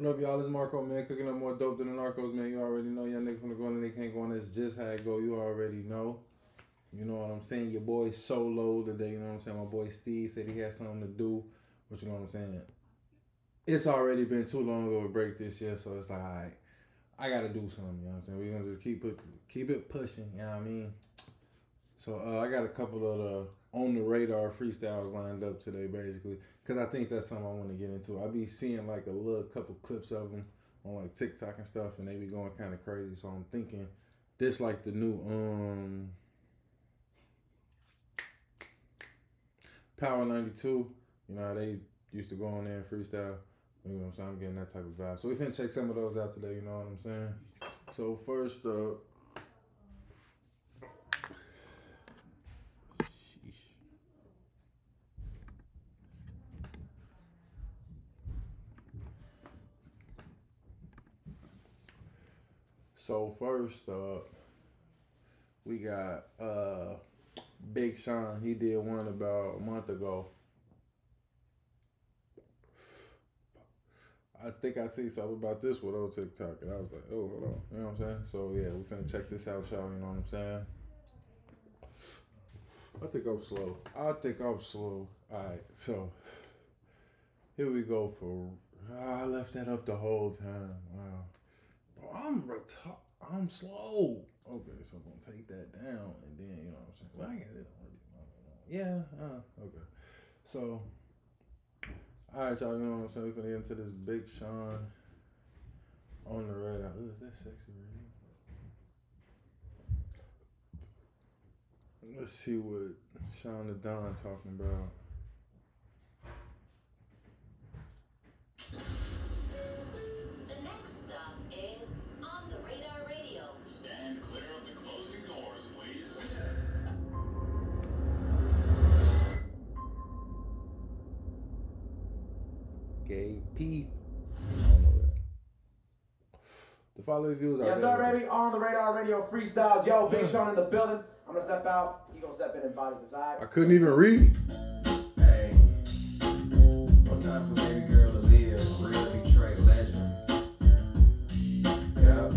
What up, y'all? It's Marco, man, cooking up more dope than the Narcos, man. You already know, y'all nigga from the go and they can't go on. That's just how it go. You already know. You know what I'm saying? Your boy solo today, you know what I'm saying? My boy Steve said he had something to do, but you know what I'm saying? It's already been too long ago to break this year, so it's like, all right, I got to do something, you know what I'm saying? We're going to just keep it pushing, you know what I mean? So I got a couple of the On The Radar freestyles lined up today, basically, because I think that's something I want to get into. I be seeing like a little couple clips of them on like TikTok and stuff, and they be going kind of crazy, so I'm thinking this like the new, Power 92, you know how they used to go on there and freestyle. You know what I'm saying? I'm getting that type of vibe. So we finna check some of those out today, you know what I'm saying? So first up. So first up, we got Big Sean. He did one about a month ago. I think I see something about this with old TikTok, and I was like, oh, hold on. You know what I'm saying? So, yeah, we finna check this out, y'all. You know what I'm saying? I think I'm slow. All right, so here we go for... I left that up the whole time. Wow. Bro, I'm slow. Okay, so I'm going to take that down, and then, you know what I'm saying? Well, I get it. Yeah, okay. So... all right, y'all, you know what I'm saying? We're gonna get into this Big Sean On The Radar. Ooh, is that sexy, man? Let's see what Sean the Don talking about. The next stop is On The Radar Radio. Stand clear of the closing doors, please. KP. I don't know that. The following views are... yes, sir, baby. On The Radar Radio freestyles. Yo, Big Sean in the building. I'm going to step out. You going to step in and body the side. I couldn't even read. Hey. No time for baby girl to live. Real Detroit legend. Yo.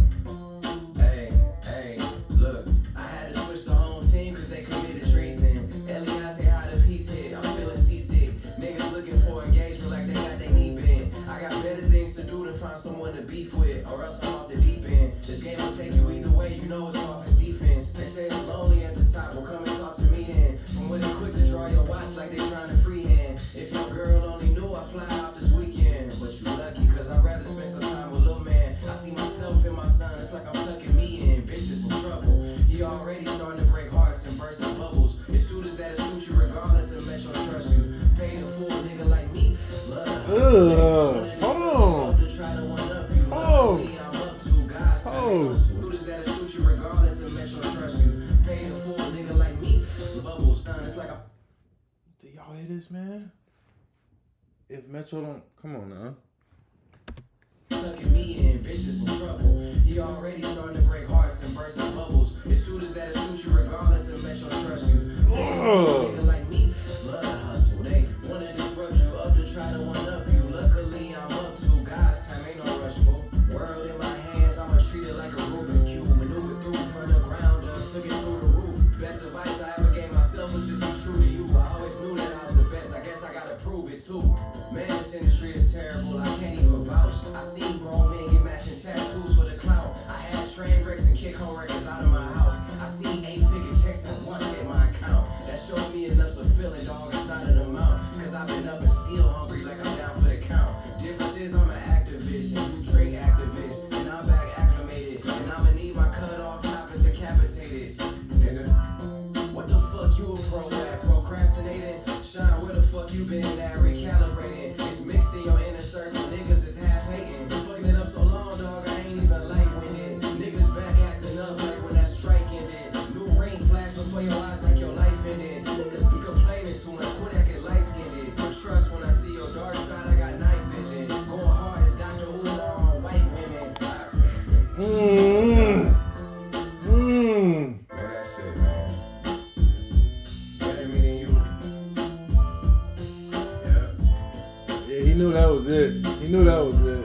Hey. Look, I had to switch the home team because they committed treason. Elias say how the piece hit. I'm feeling seasick. Niggas looking for engagement like they got their knee bent. I got better things to do than find someone to beef with, or else I'm off the deep end. This game will take you either way, you know it's offense defense. They say it's lonely at the top, well come and talk to me then. From when they're quick to draw your watch like they trying to freehand. If your girl only knew I fly out this weekend. But you lucky, cause I'd rather spend some time with little man. I see myself in my son, it's like I'm sucking me in. Bitches in trouble. He already starting to break hearts and bursting bubbles. It's suitors that'll suit you regardless of Metro trust you. Do y'all hear this, man? If Metro don't, come on now. Sucking me in, bitches in trouble. He already starting to break hearts and burst some bubbles. It's suitors that'll suit you regardless of Metro trust you. Nigga like me, love to hustle. They wanna disrupt you up to try to one up you. Luckily I'm up to God's time, ain't no rush for. World in my hands, I'ma treat it like a Rubik's Cube. Maneuver through from the ground up, looking through the roof. Best advice I ever gave myself was just be true to you. I always knew that I was the best, I guess I gotta prove it too. Man, this industry is terrible, I can't even vouch. I seen grown men get matching tattoos for the clout. I had train wrecks and kick home records out of my house. I seen 8-figure checks at once in my account. That showed me enough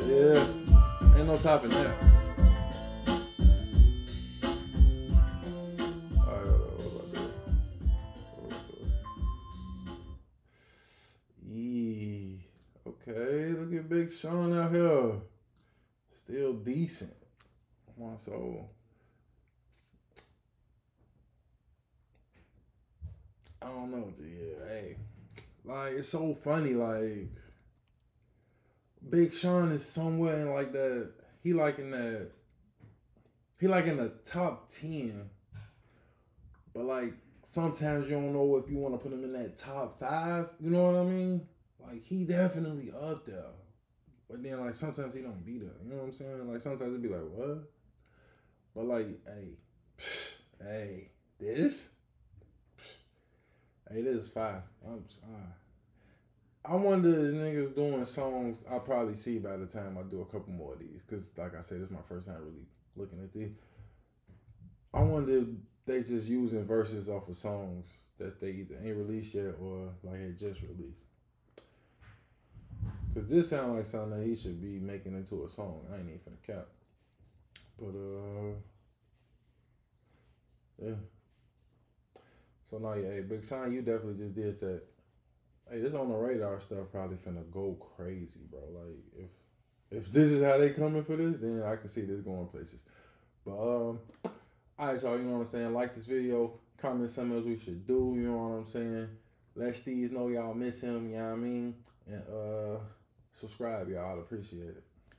Yeah. Ain't no topping there. Okay, look at Big Sean out here. Still decent. Come on, so I don't know, G. Yeah, hey. Like, it's so funny, like Big Sean is somewhere in like that. He like in the top 10. But like sometimes you don't know if you want to put him in that top 5, you know what I mean? Like, he definitely up there. But then, like, sometimes he don't be there. You know what I'm saying? Like, sometimes it be like, what? But, like, hey, this? Hey, this is fire. I'm sorry. I wonder if niggas doing songs I'll probably see by the time I do a couple more of these. Because, like I said, this is my first time really looking at these. I wonder if they just using verses off of songs that they either ain't released yet or, like, it just released. Because this sounds like something that he should be making into a song. I ain't even finna cap. But, yeah. So, now, yeah, hey, Big Sean, you definitely just did that. Hey, this On The Radar stuff probably finna go crazy, bro. Like, if this is how they coming for this, then I can see this going places. But, all right, y'all, you know what I'm saying? Like this video. Comment something else we should do, you know what I'm saying? Let Steve know y'all miss him, you know what I mean? And, subscribe, y'all. I'd appreciate it.